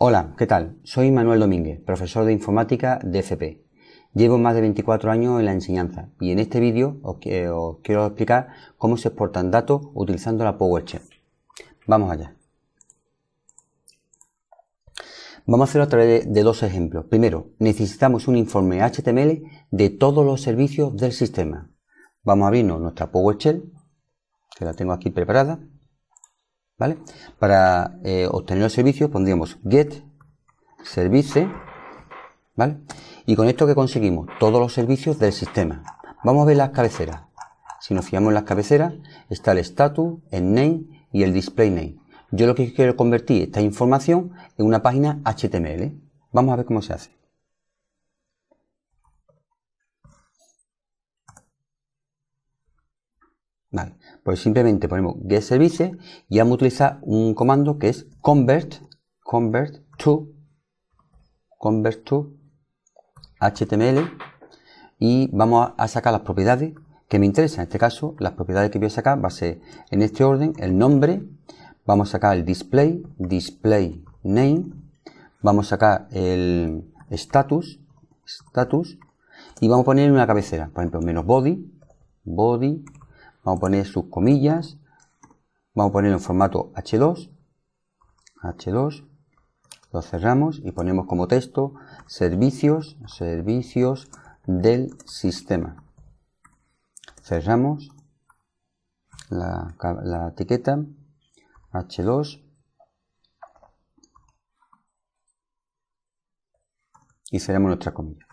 Hola, ¿qué tal? Soy Manuel Domínguez, profesor de informática de FP. Llevo más de 24 años en la enseñanza y en este vídeo os quiero explicar cómo se exportan datos utilizando la PowerShell. Vamos allá. Vamos a hacerlo a través de dos ejemplos. Primero, necesitamos un informe HTML de todos los servicios del sistema. Vamos a abrirnos nuestra PowerShell, que la tengo aquí preparada. ¿Vale? Para obtener los servicios pondríamos get service, ¿vale? Y con esto que conseguimos todos los servicios del sistema. Vamos a ver las cabeceras. Si nos fijamos en las cabeceras, está el status, el name y el display name. Yo lo que quiero es convertir esta información en una página HTML. Vamos a ver cómo se hace. Vale, pues simplemente ponemos get service y vamos a utilizar un comando que es convert to HTML y vamos a sacar las propiedades que me interesan. En este caso, las propiedades que voy a sacar va a ser en este orden: el nombre, vamos a sacar el display name, vamos a sacar el status y vamos a poner una cabecera, por ejemplo, menos body. Vamos a poner sus comillas, vamos a poner en formato H2, lo cerramos y ponemos como texto servicios del sistema. Cerramos la etiqueta H2 y cerramos nuestra comilla.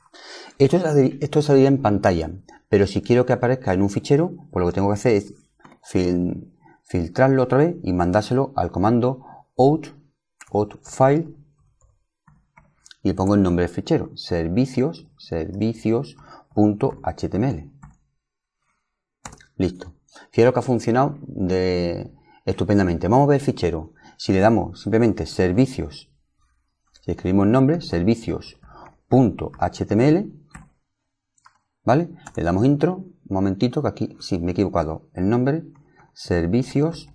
Esto saldría en pantalla, pero si quiero que aparezca en un fichero, pues lo que tengo que hacer es filtrarlo otra vez y mandárselo al comando out file y le pongo el nombre del fichero, servicios.html. Listo. Fijaros que ha funcionado estupendamente. Vamos a ver el fichero. Si le damos simplemente servicios, si escribimos el nombre, servicios.html, ¿vale? Le damos intro, un momentito que aquí, sí, me he equivocado, el nombre, servicios,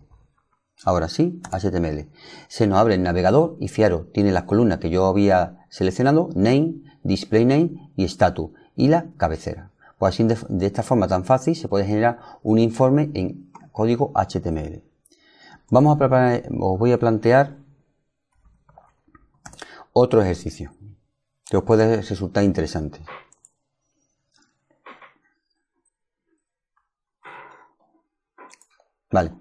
ahora sí, HTML. Se nos abre el navegador y fijaros, tiene las columnas que yo había seleccionado, name, display name y status, y la cabecera. Pues así, de esta forma tan fácil se puede generar un informe en código HTML. Vamos a preparar, os voy a plantear otro ejercicio que os puede resultar interesante. Vale,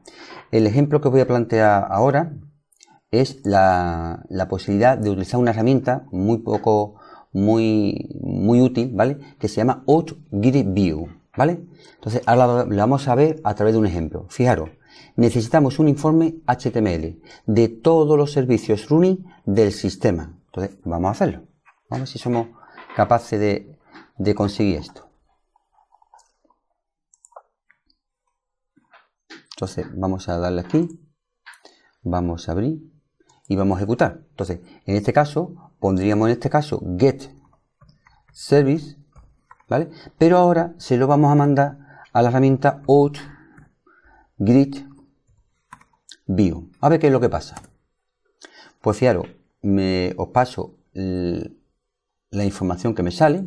el ejemplo que voy a plantear ahora es la posibilidad de utilizar una herramienta muy útil, ¿vale? Que se llama Out-GridView, ¿vale? Entonces, ahora lo vamos a ver a través de un ejemplo. Fijaros, necesitamos un informe HTML de todos los servicios running del sistema. Entonces, vamos a hacerlo. Vamos a ver si somos capaces de conseguir esto. Entonces vamos a darle aquí, vamos a abrir y vamos a ejecutar. Entonces en este caso pondríamos get service, ¿vale? Pero ahora se lo vamos a mandar a la herramienta Out-GridView. A ver qué es lo que pasa. Pues fijaros, os paso la información que me sale.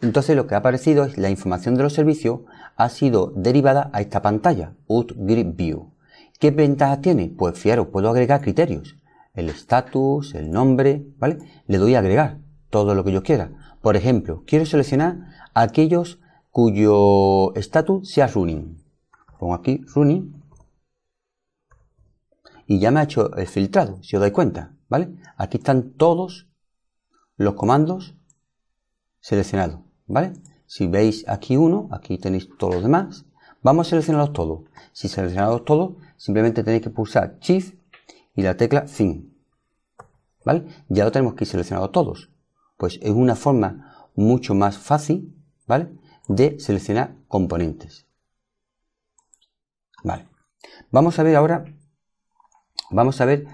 Entonces lo que ha aparecido es la información de los servicios ha sido derivada a esta pantalla, Out-GridView. ¿Qué ventajas tiene? Pues fijaros, puedo agregar criterios, el status, el nombre, ¿vale? Le doy a agregar todo lo que yo quiera. Por ejemplo, quiero seleccionar aquellos cuyo status sea running. Pongo aquí running y ya me ha hecho el filtrado, si os dais cuenta, ¿vale? Aquí están todos los comandos seleccionados, ¿vale? Si veis aquí uno, aquí tenéis todos los demás. Vamos a seleccionarlos todos. Si seleccionados todos, simplemente tenéis que pulsar Shift y la tecla Fin, ¿vale? Ya lo tenemos aquí seleccionados todos. Pues es una forma mucho más fácil, ¿vale? De seleccionar componentes. Vale. Vamos a ver ahora, vamos a ver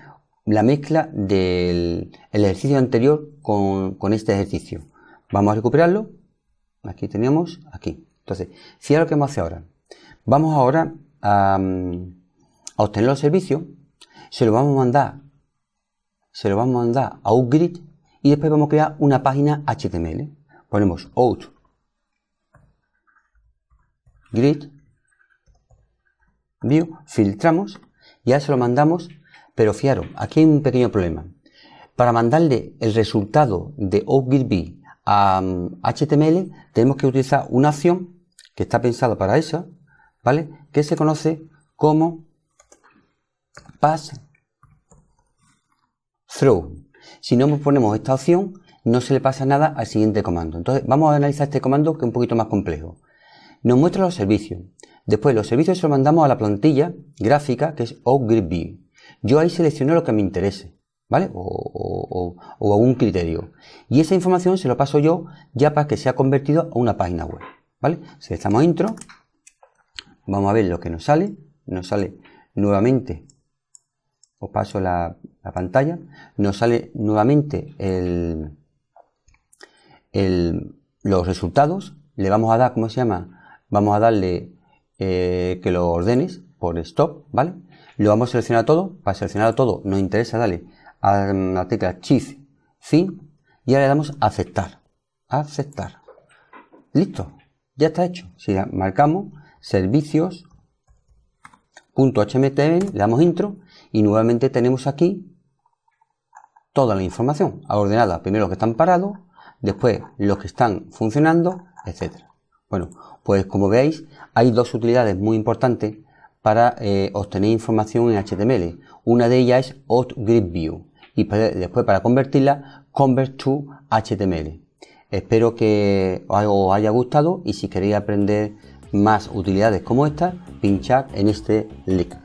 la mezcla del ejercicio anterior con este ejercicio. Vamos a recuperarlo. Aquí teníamos, aquí. Entonces, fijaros lo que vamos a hacer ahora. Vamos ahora a obtener los servicios. Se los vamos a mandar se lo vamos a mandar a Outgrid y después vamos a crear una página HTML. Ponemos Out-GridView, filtramos y ahora se lo mandamos, pero fijaros, aquí hay un pequeño problema. Para mandarle el resultado de Out-GridView a HTML tenemos que utilizar una opción que está pensada para eso, ¿vale? Que se conoce como Pass Through. Si no ponemos esta opción no se le pasa nada al siguiente comando. Entonces vamos a analizar este comando, que es un poquito más complejo. Nos muestra los servicios. Después los servicios se los mandamos a la plantilla gráfica, que es Out-GridView. Yo ahí selecciono lo que me interese, ¿vale? O algún criterio. Y esa información se lo paso yo ya para que sea convertido a una página web, ¿vale? Seleccionamos intro. Vamos a ver lo que nos sale. Nos sale nuevamente, os paso la pantalla, nos sale nuevamente los resultados. Le vamos a dar, ¿cómo se llama? Vamos a darle que lo ordenes por stop, ¿vale? Lo vamos a seleccionar todo. Para seleccionar todo nos interesa darle a la tecla Shift Fin y ahora le damos a aceptar. Aceptar. Listo, ya está hecho. Si marcamos servicios.html, le damos intro y nuevamente tenemos aquí toda la información ordenada. Primero los que están parados, después los que están funcionando, etcétera. Bueno, pues como veis hay dos utilidades muy importantes para obtener información en HTML. Una de ellas es Out-GridView y después para convertirla, Convert to HTML. Espero que os haya gustado y si queréis aprender más utilidades como esta, pinchad en este link.